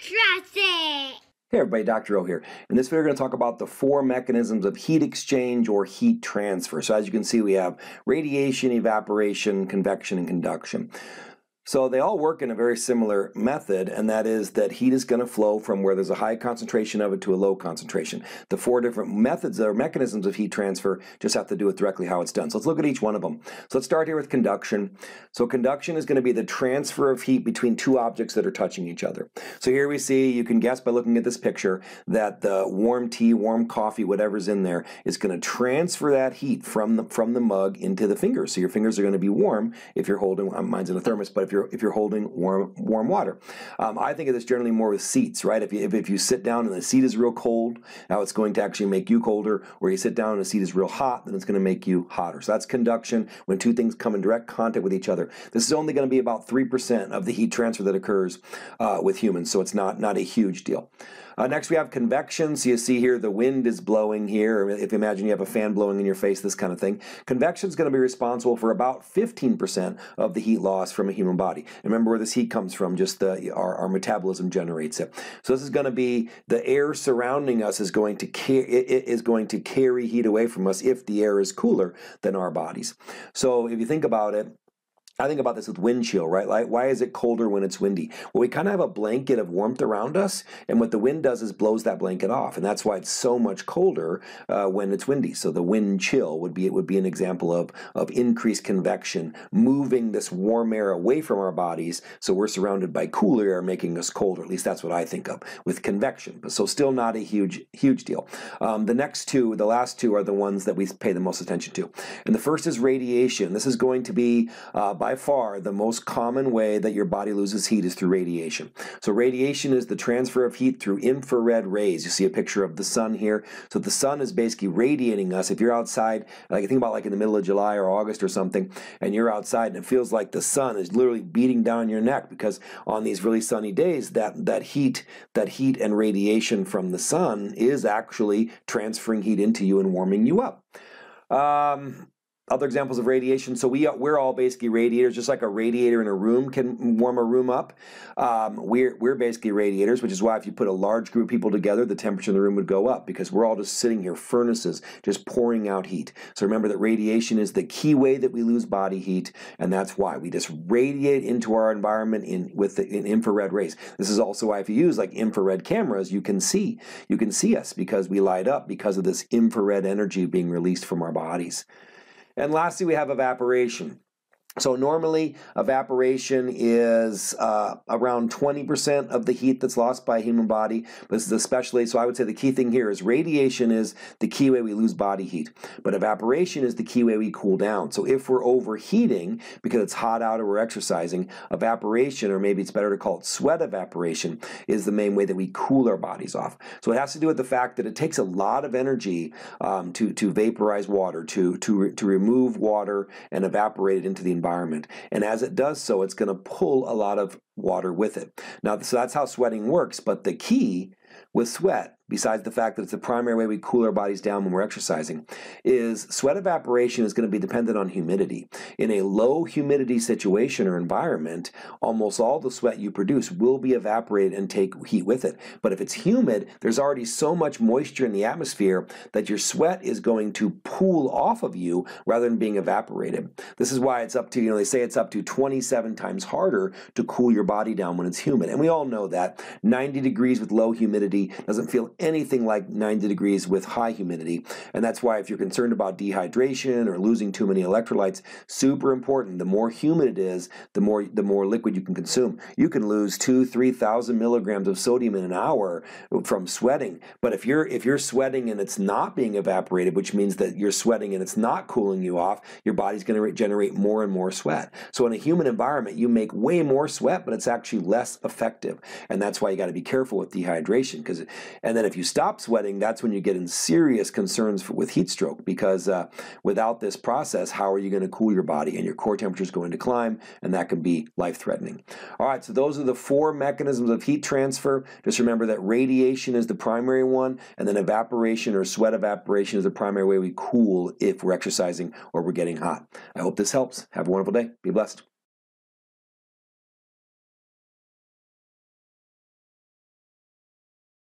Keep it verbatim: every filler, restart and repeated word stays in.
Cross it! Hey everybody, Doctor O here. In this video we're going to talk about the four mechanisms of heat exchange or heat transfer. So as you can see, we have radiation, evaporation, convection, and conduction. So they all work in a very similar method, and that is that heat is going to flow from where there's a high concentration of it to a low concentration. The four different methods or mechanisms of heat transfer just have to do with directly how it's done. So let's look at each one of them. So let's start here with conduction. So conduction is going to be the transfer of heat between two objects that are touching each other. So here we see, you can guess by looking at this picture, that the warm tea, warm coffee, whatever's in there is going to transfer that heat from the, from the mug into the fingers. So your fingers are going to be warm if you're holding, mine's in a thermos, but if If you're, if you're holding warm warm water. Um, I think of this generally more with seats, right? If you, if, if you sit down and the seat is real cold, now it's going to actually make you colder, or you sit down and the seat is real hot, then it's going to make you hotter. So that's conduction, when two things come in direct contact with each other. This is only going to be about three percent of the heat transfer that occurs uh, with humans, so it's not, not a huge deal. Uh, next we have convection. So you see here the wind is blowing here. If you imagine you have a fan blowing in your face, this kind of thing. Convection is going to be responsible for about fifteen percent of the heat loss from a human body. And remember where this heat comes from, just the, our, our metabolism generates it. So this is going to be the air surrounding us is going to it, it is going to carry heat away from us if the air is cooler than our bodies. So if you think about it, I think about this with wind chill, right? Like, why is it colder when it's windy? Well, we kind of have a blanket of warmth around us, and what the wind does is blows that blanket off, and that's why it's so much colder uh, when it's windy. So the wind chill would be it would be an example of of increased convection, moving this warm air away from our bodies, so we're surrounded by cooler air, making us colder. At least that's what I think of with convection. But so still not a huge huge deal. Um, the next two, the last two, are the ones that we pay the most attention to, and the first is radiation. This is going to be uh, by By far the most common way that your body loses heat is through radiation. So radiation is the transfer of heat through infrared rays. You see a picture of the sun here. So the sun is basically radiating us. If you're outside, like think about like in the middle of July or August or something, and you're outside and it feels like the sun is literally beating down your neck, because on these really sunny days, that that heat that heat and radiation from the sun is actually transferring heat into you and warming you up. Um, Other examples of radiation. So we, we're all basically radiators, just like a radiator in a room can warm a room up. Um, we're, we're basically radiators, which is why if you put a large group of people together, the temperature in the room would go up, because we're all just sitting here, furnaces, just pouring out heat. So remember that radiation is the key way that we lose body heat, and that's why we just radiate into our environment in, with the, in infrared rays. This is also why if you use like infrared cameras, you can see. You can see us because we light up because of this infrared energy being released from our bodies. And lastly, we have evaporation. So normally, evaporation is uh, around twenty percent of the heat that's lost by a human body. This is especially, so I would say the key thing here is radiation is the key way we lose body heat, but evaporation is the key way we cool down. So if we're overheating because it's hot out or we're exercising, evaporation, or maybe it's better to call it sweat evaporation, is the main way that we cool our bodies off. So it has to do with the fact that it takes a lot of energy um, to, to vaporize water, to, to, re to remove water and evaporate it into the environment. And as it does so, it's going to pull a lot of water with it. Now, so that's how sweating works, but the key with sweat, besides the fact that it's the primary way we cool our bodies down when we're exercising, is sweat evaporation is going to be dependent on humidity. In a low humidity situation or environment, almost all the sweat you produce will be evaporated and take heat with it. But if it's humid, there's already so much moisture in the atmosphere that your sweat is going to pool off of you rather than being evaporated. This is why it's up to, you know, they say it's up to twenty-seven times harder to cool your body down when it's humid. And we all know that. ninety degrees with low humidity doesn't feel anything like ninety degrees with high humidity, and that's why if you're concerned about dehydration or losing too many electrolytes, super important. The more humid it is, the more the more liquid you can consume. You can lose two, three thousand milligrams of sodium in an hour from sweating. But if you're if you're sweating and it's not being evaporated, which means that you're sweating and it's not cooling you off, your body's going to generate more and more sweat. So in a humid environment, you make way more sweat, but it's actually less effective, and that's why you got to be careful with dehydration. Because and then if If you stop sweating, that's when you get in serious concerns for, with heat stroke, because uh, without this process, how are you going to cool your body? And your core temperature is going to climb, and that can be life-threatening. All right, so those are the four mechanisms of heat transfer. Just remember that radiation is the primary one, and then evaporation or sweat evaporation is the primary way we cool if we're exercising or we're getting hot. I hope this helps. Have a wonderful day. Be blessed.